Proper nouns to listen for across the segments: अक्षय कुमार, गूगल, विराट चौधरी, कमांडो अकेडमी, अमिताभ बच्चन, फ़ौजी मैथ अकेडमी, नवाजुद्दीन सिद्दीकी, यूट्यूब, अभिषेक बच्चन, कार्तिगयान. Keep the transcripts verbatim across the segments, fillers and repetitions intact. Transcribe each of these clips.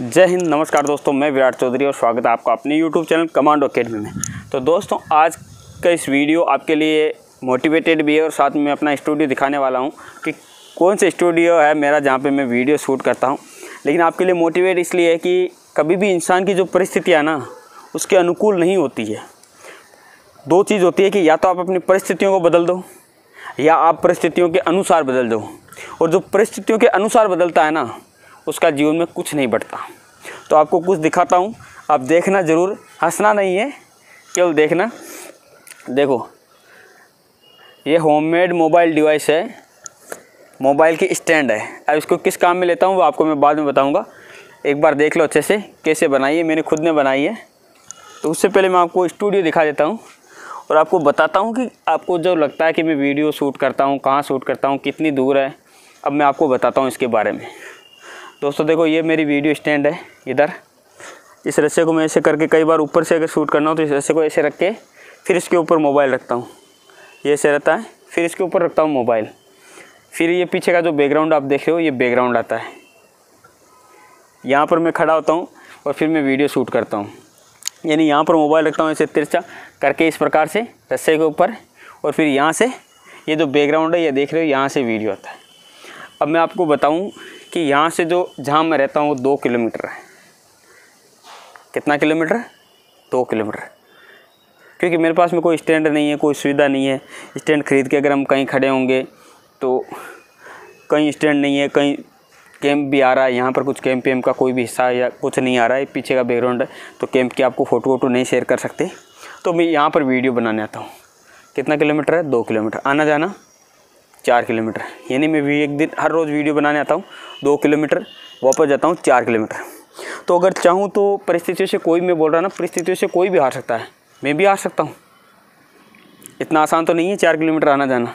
जय हिंद। नमस्कार दोस्तों, मैं विराट चौधरी और स्वागत है आपका अपने यूट्यूब चैनल कमांडो अकेडमी में। तो दोस्तों, आज का इस वीडियो आपके लिए मोटिवेटेड भी है और साथ में अपना स्टूडियो दिखाने वाला हूं कि कौन सा स्टूडियो है मेरा जहां पे मैं वीडियो शूट करता हूं। लेकिन आपके लिए मोटिवेट इसलिए है कि कभी भी इंसान की जो परिस्थितियाँ ना उसके अनुकूल नहीं होती है। दो चीज़ होती है कि या तो आप अपनी परिस्थितियों को बदल दो या आप परिस्थितियों के अनुसार बदल दो, और जो परिस्थितियों के अनुसार बदलता है ना उसका जीवन में कुछ नहीं बढ़ता। तो आपको कुछ दिखाता हूँ, आप देखना ज़रूर, हंसना नहीं है, केवल देखना। देखो, ये होममेड मोबाइल डिवाइस है, मोबाइल की स्टैंड है। अब इसको किस काम में लेता हूँ वो आपको मैं बाद में बताऊँगा। एक बार देख लो अच्छे से कैसे बनाई है, मैंने खुद ने बनाई है। तो उससे पहले मैं आपको स्टूडियो दिखा देता हूँ और आपको बताता हूँ कि आपको जो लगता है कि मैं वीडियो शूट करता हूँ कहाँ शूट करता हूँ, कितनी दूर है, अब मैं आपको बताता हूँ इसके बारे में। दोस्तों देखो, ये मेरी वीडियो स्टैंड है। इधर इस रस्से को मैं ऐसे करके, कई बार ऊपर से अगर शूट करना हो तो इस रस्से को ऐसे रख के फिर इसके ऊपर मोबाइल रखता हूँ, ये ऐसे रहता है, फिर इसके ऊपर रखता हूँ मोबाइल। फिर ये पीछे का जो बैकग्राउंड आप देख रहे हो, ये बैकग्राउंड आता है, यहाँ पर मैं खड़ा होता हूँ और फिर मैं वीडियो शूट करता हूँ। यानी यहाँ पर मोबाइल रखता हूँ ऐसे तिरछा करके, इस प्रकार से रस्से के ऊपर, और फिर यहाँ से ये जो बैकग्राउंड है ये देख रहे हो, यहाँ से वीडियो आता है। अब मैं आपको बताऊँ कि यहाँ से जो जहाँ मैं रहता हूँ वो दो किलोमीटर है। कितना किलोमीटर? दो किलोमीटर। क्योंकि मेरे पास में कोई स्टैंड नहीं है, कोई सुविधा नहीं है। स्टैंड ख़रीद के अगर हम कहीं खड़े होंगे तो कहीं स्टैंड नहीं है, कहीं कैंप भी आ रहा है, यहाँ पर कुछ कैंप वैम्प का कोई भी हिस्सा या कुछ नहीं आ रहा है, पीछे का बैकग्राउंड है, तो कैंप की आपको फ़ोटो वोटो नहीं शेयर कर सकते। तो मैं यहाँ पर वीडियो बनाने आता हूँ। कितना किलोमीटर है? दो किलोमीटर। आना जाना चार किलोमीटर। यानी मैं भी एक दिन हर रोज़ वीडियो बनाने आता हूँ दो किलोमीटर, वापस जाता हूँ चार किलोमीटर। तो अगर चाहूँ तो परिस्थितियों से कोई, मैं बोल रहा ना, परिस्थितियों से कोई भी हार सकता है, मैं भी हार सकता हूँ। इतना आसान तो नहीं है चार किलोमीटर आना जाना।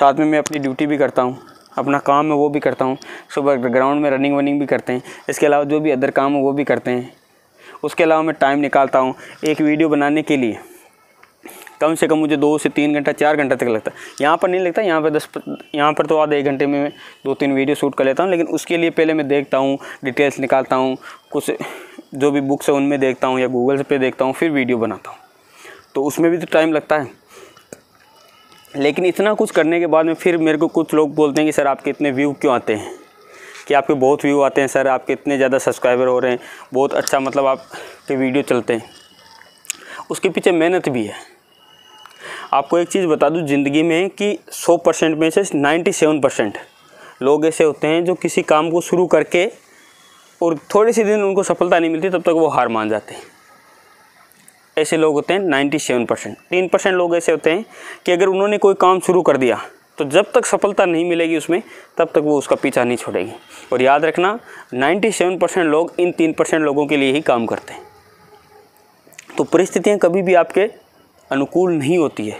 साथ में मैं अपनी ड्यूटी भी करता हूँ, अपना काम है वो भी करता हूँ। सुबह ग्राउंड में रनिंग वनिंग भी करते हैं, इसके अलावा जो भी अदर काम है वो भी करते हैं। उसके अलावा मैं टाइम निकालता हूँ एक वीडियो बनाने के लिए, कम से कम मुझे दो से तीन घंटा चार घंटा तक लगता है। यहाँ पर नहीं लगता, यहाँ पर दस यहाँ पर तो आधे एक घंटे में मैं दो तीन वीडियो शूट कर लेता हूँ। लेकिन उसके लिए पहले मैं देखता हूँ, डिटेल्स निकालता हूँ, कुछ जो भी बुक्स है उनमें देखता हूँ या गूगल पे देखता हूँ, फिर वीडियो बनाता हूँ। तो उसमें भी तो टाइम लगता है। लेकिन इतना कुछ करने के बाद में फिर मेरे को कुछ लोग बोलते हैं कि सर आपके इतने व्यू क्यों आते हैं, कि आपके बहुत व्यू आते हैं सर, आपके इतने ज़्यादा सब्सक्राइबर हो रहे हैं, बहुत अच्छा मतलब आपके वीडियो चलते हैं। उसके पीछे मेहनत भी है। आपको एक चीज़ बता दूं ज़िंदगी में कि सौ परसेंट में से नाइन्टी सेवन परसेंट लोग ऐसे होते हैं जो किसी काम को शुरू करके और थोड़े से दिन उनको सफलता नहीं मिलती, तब तक वो हार मान जाते हैं। ऐसे लोग होते हैं नाइन्टी सेवन परसेंट। तीन परसेंट लोग ऐसे होते हैं कि अगर उन्होंने कोई काम शुरू कर दिया तो जब तक सफलता नहीं मिलेगी उसमें, तब तक वो उसका पीछा नहीं छोड़ेगी। और याद रखना, नाइन्टी सेवन परसेंट लोग इन तीन परसेंट लोगों के लिए ही काम करते हैं। तो परिस्थितियाँ कभी भी आपके अनुकूल नहीं होती है,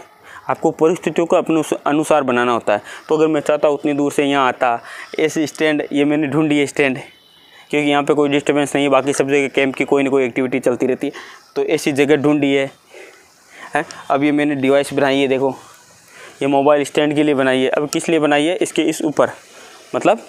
आपको परिस्थितियों का अपने अनुसार बनाना होता है। तो अगर मैं चाहता उतनी दूर से यहाँ आता, ऐसी स्टैंड ये मैंने ढूँढी है स्टैंड, क्योंकि यहाँ पे कोई डिस्टर्बेंस नहीं है, बाकी सब जगह कैंप की कोई ना कोई एक्टिविटी चलती रहती है, तो ऐसी जगह ढूंढी है, है? अब ये मैंने डिवाइस बनाई है, देखो ये मोबाइल स्टैंड के लिए बनाई है। अब किस लिए बनाई है? इसके इस ऊपर, मतलब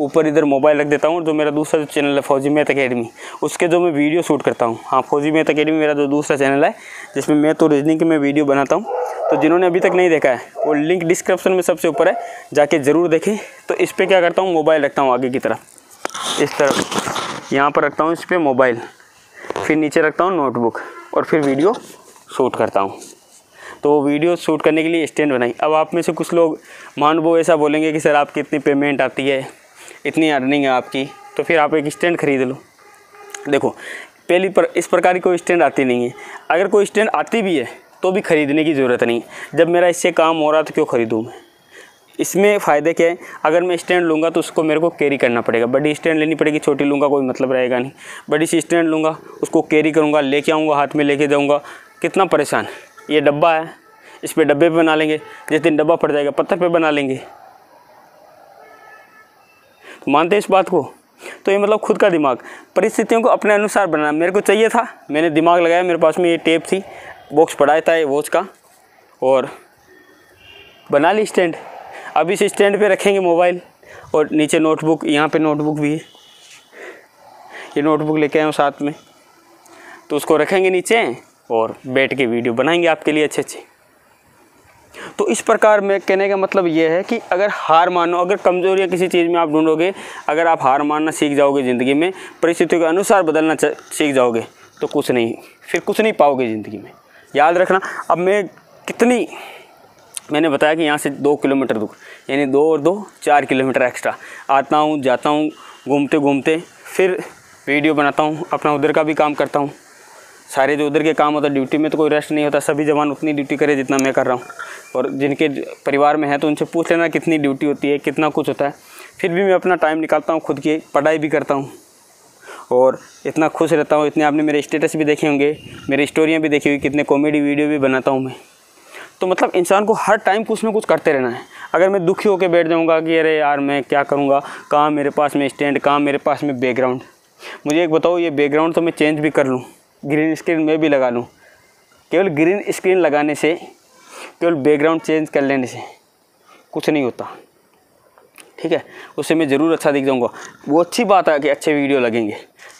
ऊपर इधर मोबाइल रख देता हूँ। जो मेरा दूसरा जो चैनल है फ़ौजी मैथ अकेडमी, उसके जो मैं वीडियो शूट करता हूँ, हाँ फ़ौजी मैथ अकेडमी मेरा जो दूसरा चैनल है जिसमें मैथ और रीजनिंग की मैं वीडियो बनाता हूँ। तो जिन्होंने अभी तक नहीं देखा है वो लिंक डिस्क्रिप्शन में सबसे ऊपर है, जाके ज़रूर देखें। तो इस पर क्या करता हूँ, मोबाइल रखता हूँ आगे की तरफ, इस तरफ यहाँ पर रखता हूँ, इस पर मोबाइल, फिर नीचे रखता हूँ नोटबुक, और फिर वीडियो शूट करता हूँ। तो वो वीडियो शूट करने के लिए स्टैंड बनाई। अब आप में से कुछ लोग मान वो ऐसा बोलेंगे कि सर आपकी इतनी पेमेंट आती है, इतनी अर्निंग है आपकी, तो फिर आप एक स्टैंड ख़रीद लो। देखो, पहली पर इस प्रकार की कोई स्टैंड आती नहीं है। अगर कोई स्टैंड आती भी है तो भी ख़रीदने की ज़रूरत नहीं है। जब मेरा इससे काम हो रहा तो क्यों ख़रीदूँ मैं? इसमें फ़ायदे क्या है? अगर मैं स्टैंड लूँगा तो उसको मेरे को कैरी करना पड़ेगा, बड़ी स्टैंड लेनी पड़ेगी, छोटी लूँगा कोई मतलब रहेगा नहीं। बड़ी सी स्टैंड लूँगा, उसको कैरी करूँगा, लेके आऊँगा, हाथ में लेके जाऊँगा, कितना परेशान। ये डब्बा है, इस पर डब्बे पे बना लेंगे, जिस दिन डब्बा फट जाएगा पत्थर पे बना लेंगे। तो मानते हैं इस बात को? तो ये मतलब खुद का दिमाग, परिस्थितियों को अपने अनुसार बनाना। मेरे को चाहिए था, मैंने दिमाग लगाया, मेरे पास में ये टेप थी, बॉक्स पड़ा था ये वॉच का, और बना ली स्टैंड। अब इस स्टैंड पे रखेंगे मोबाइल, और नीचे नोटबुक, यहाँ पे नोटबुक भी है, ये नोटबुक लेके आए हूँ साथ में, तो उसको रखेंगे नीचे और बैठ के वीडियो बनाएंगे आपके लिए अच्छे अच्छे। तो इस प्रकार मैं कहने का मतलब ये है कि अगर हार मानो, अगर कमजोरियाँ किसी चीज़ में आप ढूंढोगे, अगर आप हार मानना सीख जाओगे, ज़िंदगी में परिस्थितियों के अनुसार बदलना सीख जाओगे, तो कुछ नहीं, फिर कुछ नहीं पाओगे ज़िंदगी में, याद रखना। अब मैं कितनी, मैंने बताया कि यहाँ से दो किलोमीटर दूर, यानी दो और दो चार किलोमीटर एक्स्ट्रा आता हूँ, जाता हूँ, घूमते घूमते फिर वीडियो बनाता हूँ, अपना उधर का भी काम करता हूँ, सारे जो उधर के काम होता है। ड्यूटी में तो कोई रेस्ट नहीं होता, सभी जवान उतनी ड्यूटी करे जितना मैं कर रहा हूँ, और जिनके परिवार में है तो उनसे पूछ लेना कितनी ड्यूटी होती है, कितना कुछ होता है। फिर भी मैं अपना टाइम निकालता हूँ, खुद की पढ़ाई भी करता हूँ और इतना खुश रहता हूँ। इतने आपने मेरे स्टेटस भी देखे होंगे, मेरी स्टोरियाँ भी देखी हुई, कितने कॉमेडी वीडियो भी बनाता हूँ मैं। तो मतलब इंसान को हर टाइम कुछ ना कुछ करते रहना है। अगर मैं दुखी होकर बैठ जाऊँगा कि अरे यार मैं क्या करूँगा, कहाँ मेरे पास में स्टैंड, कहाँ मेरे पास में बैकग्राउंड, मुझे एक बताओ ये बैकग्राउंड तो मैं चेंज भी कर लूँ, ग्रीन स्क्रीन में भी लगा लूँ, केवल ग्रीन स्क्रीन लगाने से, केवल बैकग्राउंड चेंज कर लेने से कुछ नहीं होता, ठीक है। उससे मैं ज़रूर अच्छा दिख जाऊँगा, वो अच्छी बात है कि अच्छे वीडियो लगेंगे,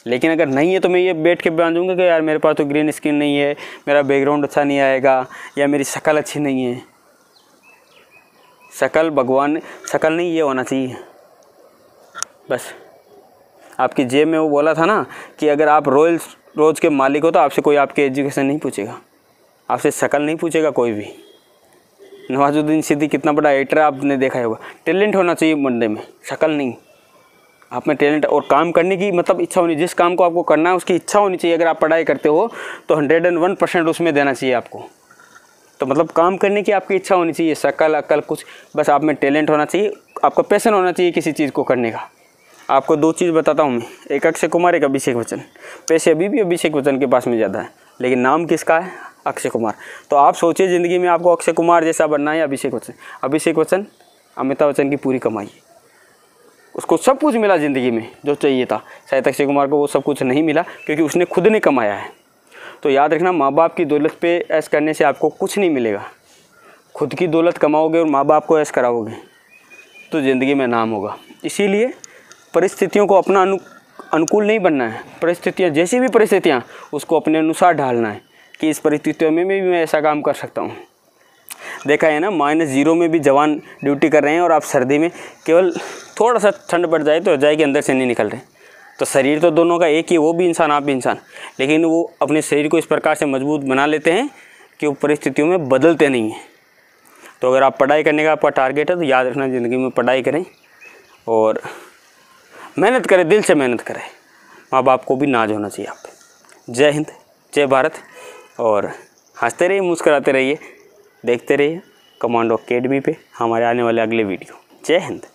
लेकिन अगर नहीं है तो मैं ये बैठ के बन जाऊँगा कि यार मेरे पास तो ग्रीन स्क्रीन नहीं है, मेरा बैकग्राउंड अच्छा नहीं आएगा, या मेरी शकल अच्छी नहीं है। शकल भगवान, शकल नहीं ये होना चाहिए बस। आपकी जेब में वो बोला था ना कि अगर आप रॉयल रोज़ के मालिक हो तो आपसे कोई आपके एजुकेशन नहीं पूछेगा, आपसे शकल नहीं पूछेगा कोई भी। नवाजुद्दीन सिद्दीकी कितना बड़ा एक्टर है आपने देखा होगा। टैलेंट होना चाहिए बंदे में, शकल नहीं। आप में टैलेंट और काम करने की मतलब इच्छा होनी, जिस काम को आपको करना है उसकी इच्छा होनी चाहिए। अगर आप पढ़ाई करते हो तो हंड्रेड एंड वन परसेंट उसमें देना चाहिए आपको, तो मतलब काम करने की आपकी इच्छा होनी चाहिए। शकल अकल कुछ, बस आप में टैलेंट होना चाहिए, आपका पैशन होना चाहिए किसी चीज़ को करने का। आपको दो चीज़ बताता हूँ मैं, एक अक्षय कुमार, एक अभिषेक बच्चन। पैसे अभी भी अभिषेक बच्चन के पास में ज़्यादा है, लेकिन नाम किसका है? अक्षय कुमार। तो आप सोचिए ज़िंदगी में आपको अक्षय कुमार जैसा बनना है या अभिषेक बच्चन। अभिषेक बच्चन अमिताभ बच्चन की पूरी कमाई, उसको सब कुछ मिला ज़िंदगी में जो चाहिए था। शायद अक्षय कुमार को वो सब कुछ नहीं मिला क्योंकि उसने खुद ने कमाया है। तो याद रखना, माँ बाप की दौलत पर ऐश करने से आपको कुछ नहीं मिलेगा। खुद की दौलत कमाओगे और माँ बाप को ऐश कराओगे तो ज़िंदगी में नाम होगा। इसीलिए परिस्थितियों को अपना अनु अनुकूल नहीं बनना है, परिस्थितियाँ जैसी भी परिस्थितियाँ उसको अपने अनुसार ढालना है कि इस परिस्थितियों में भी मैं ऐसा काम कर सकता हूँ। देखा है ना, माइनस जीरो में भी जवान ड्यूटी कर रहे हैं और आप सर्दी में, केवल थोड़ा सा ठंड बढ़ जाए तो रजाई के अंदर से नहीं निकल रहे। तो शरीर तो दोनों का एक ही, वो भी इंसान आप भी इंसान, लेकिन वो अपने शरीर को इस प्रकार से मजबूत बना लेते हैं कि वो परिस्थितियों में बदलते नहीं हैं। तो अगर आप पढ़ाई करने का आपका टारगेट है तो याद रखना, ज़िंदगी में पढ़ाई करें और मेहनत करें, दिल से मेहनत करें। माँ बाप को भी नाज होना चाहिए आप। जय हिंद, जय भारत। और हंसते रहिए, मुस्कुराते रहिए, देखते रहिए कमांडो अकेडमी पे हमारे आने वाले अगले वीडियो। जय हिंद।